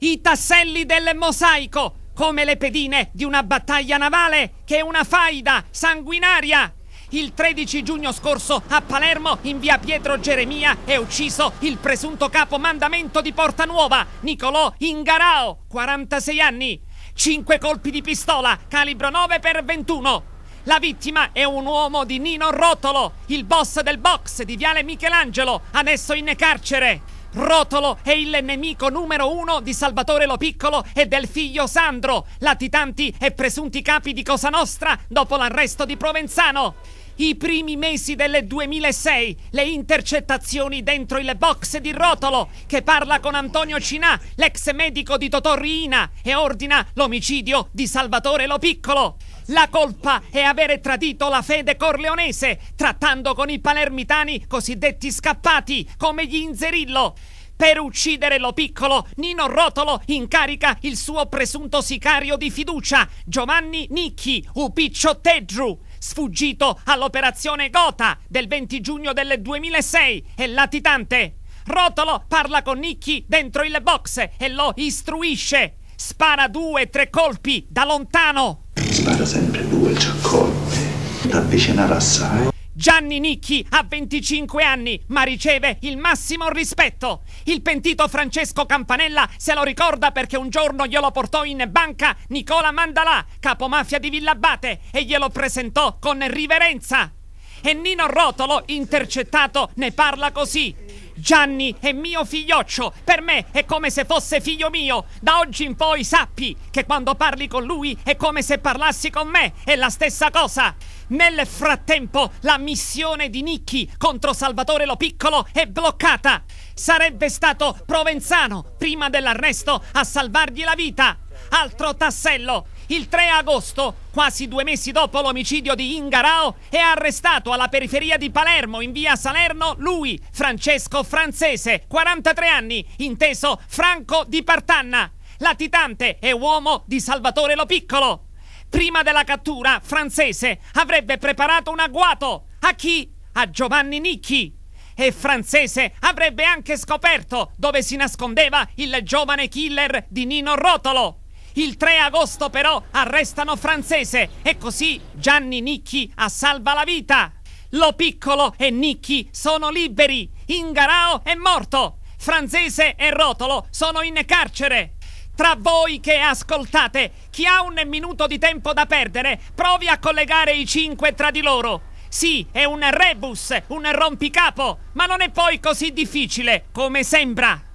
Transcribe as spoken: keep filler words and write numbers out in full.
i tasselli del mosaico, come le pedine di una battaglia navale che è una faida sanguinaria. Il tredici giugno scorso a Palermo, in via Pietro Geremia, è ucciso il presunto capo mandamento di Porta Nuova, Nicolò Ingarao, quarantasei anni. Cinque colpi di pistola, calibro nove per ventuno. La vittima è un uomo di Nino Rotolo, il boss del box di Viale Michelangelo, adesso in carcere. Rotolo è il nemico numero uno di Salvatore Lo Piccolo e del figlio Sandro, latitanti e presunti capi di Cosa Nostra dopo l'arresto di Provenzano. I primi mesi del duemilasei, le intercettazioni dentro il box di Rotolo, che parla con Antonio Cinà, l'ex medico di Totò Riina, e ordina l'omicidio di Salvatore Lo Piccolo. La colpa è avere tradito la fede corleonese, trattando con i palermitani cosiddetti scappati, come gli Inzerillo. Per uccidere Lo Piccolo, Nino Rotolo incarica il suo presunto sicario di fiducia, Giovanni Nicchi, u Picciotteggiu, sfuggito all'operazione Gota del venti giugno del duemilasei e latitante. Rotolo parla con Nicchi dentro il box e lo istruisce. Spara due, tre colpi da lontano. Spara sempre due, tre colpi da avvicinare assai. Gianni Nicchi ha venticinque anni, ma riceve il massimo rispetto. Il pentito Francesco Campanella se lo ricorda perché un giorno glielo portò in banca Nicola Mandalà, capomafia di Villabate, e glielo presentò con riverenza. E Nino Rotolo, intercettato, ne parla così. Gianni è mio figlioccio, per me è come se fosse figlio mio. Da oggi in poi sappi che quando parli con lui è come se parlassi con me, è la stessa cosa. Nel frattempo la missione di Nicchi contro Salvatore Lo Piccolo è bloccata. Sarebbe stato Provenzano, prima dell'arresto, a salvargli la vita. Altro tassello. Il tre agosto, quasi due mesi dopo l'omicidio di Ingarao, è arrestato alla periferia di Palermo, in via Salerno, lui, Francesco Francese, quarantatré anni, inteso Franco di Partanna, latitante e uomo di Salvatore Lo Piccolo. Prima della cattura, Francese avrebbe preparato un agguato. A chi? A Giovanni Nicchi. E Francese avrebbe anche scoperto dove si nascondeva il giovane killer di Nino Rotolo. Il tre agosto però arrestano Francese e così Gianni Nicchi ha salva la vita. Lo Piccolo e Nicchi sono liberi. Ingarao è morto. Francese e Rotolo sono in carcere. Tra voi che ascoltate, chi ha un minuto di tempo da perdere, provi a collegare i cinque tra di loro. Sì, è un rebus, un rompicapo, ma non è poi così difficile come sembra.